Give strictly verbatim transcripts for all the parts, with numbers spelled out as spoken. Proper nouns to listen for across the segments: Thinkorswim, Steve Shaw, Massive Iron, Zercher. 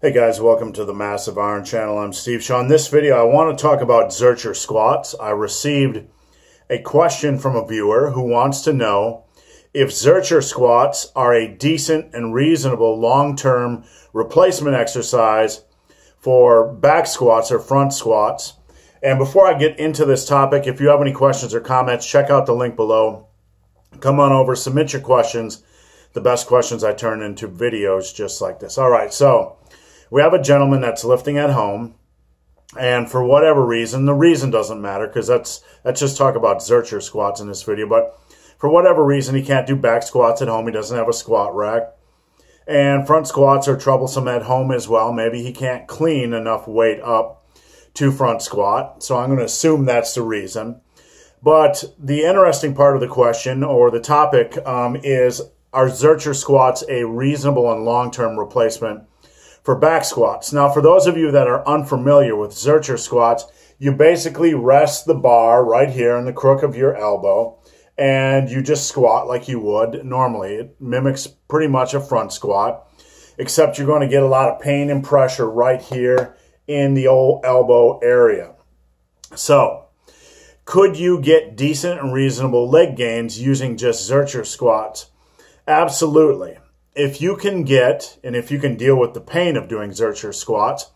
Hey guys, welcome to the Massive Iron channel. I'm Steve Shaw. In this video, I want to talk about Zercher squats. I received a question from a viewer who wants to know if Zercher squats are a decent and reasonable long-term replacement exercise for back squats or front squats. And before I get into this topic, if you have any questions or comments, check out the link below. Come on over, submit your questions. The best questions I turn into videos just like this. All right, so we have a gentleman that's lifting at home, and for whatever reason, the reason doesn't matter because that's, let's just talk about Zercher squats in this video, but for whatever reason, he can't do back squats at home. He doesn't have a squat rack, and front squats are troublesome at home as well. Maybe he can't clean enough weight up to front squat, so I'm going to assume that's the reason. But the interesting part of the question or the topic um, is, are Zercher squats a reasonable and long-term replacement for back squats? Now, for those of you that are unfamiliar with Zercher squats, you basically rest the bar right here in the crook of your elbow, and you just squat like you would normally. It mimics pretty much a front squat, except you're going to get a lot of pain and pressure right here in the old elbow area. So, could you get decent and reasonable leg gains using just Zercher squats? Absolutely. If you can get, and if you can deal with the pain of doing Zercher squats,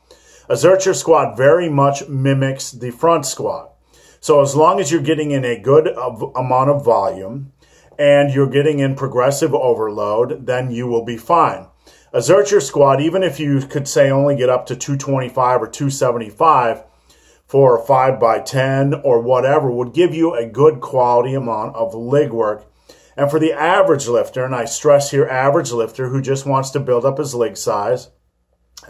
a Zercher squat very much mimics the front squat. So as long as you're getting in a good amount of volume and you're getting in progressive overload, then you will be fine. A Zercher squat, even if you could say only get up to two twenty-five or two seventy-five for a five by ten or whatever, would give you a good quality amount of leg work. And for the average lifter, and I stress here average lifter who just wants to build up his leg size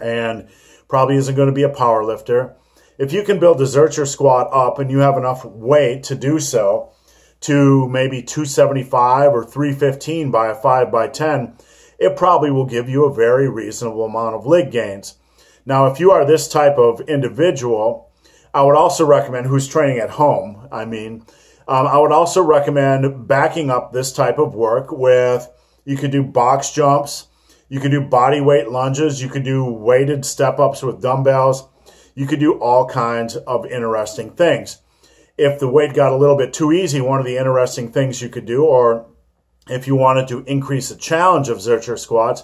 and probably isn't going to be a power lifter, if you can build a Zercher squat up and you have enough weight to do so to maybe two seventy-five or three fifteen by a five by ten, it probably will give you a very reasonable amount of leg gains. Now, if you are this type of individual, I would also recommend, who's training at home, I mean, Um, I would also recommend backing up this type of work with, you could do box jumps, you could do body weight lunges, you could do weighted step-ups with dumbbells, you could do all kinds of interesting things. If the weight got a little bit too easy, one of the interesting things you could do, or if you wanted to increase the challenge of Zercher squats,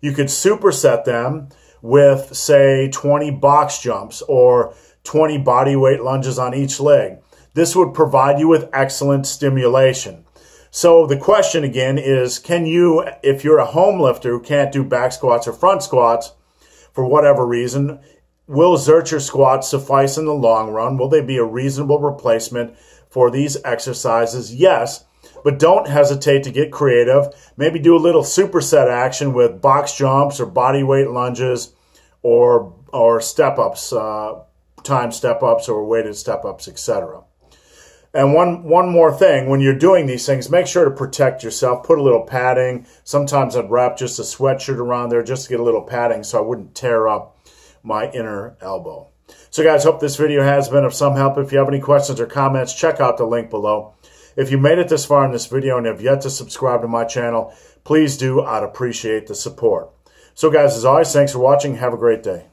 you could superset them with, say, twenty box jumps or twenty body weight lunges on each leg. This would provide you with excellent stimulation. So the question again is, can you, if you're a home lifter who can't do back squats or front squats for whatever reason, will Zercher squats suffice in the long run? Will they be a reasonable replacement for these exercises? Yes, but don't hesitate to get creative. Maybe do a little superset action with box jumps or body weight lunges or, or step-ups, uh, time step-ups or weighted step-ups, et cetera. And one, one more thing, when you're doing these things, make sure to protect yourself. Put a little padding. Sometimes I'd wrap just a sweatshirt around there just to get a little padding so I wouldn't tear up my inner elbow. So guys, hope this video has been of some help. If you have any questions or comments, check out the link below. If you made it this far in this video and have yet to subscribe to my channel, please do. I'd appreciate the support. So guys, as always, thanks for watching. Have a great day.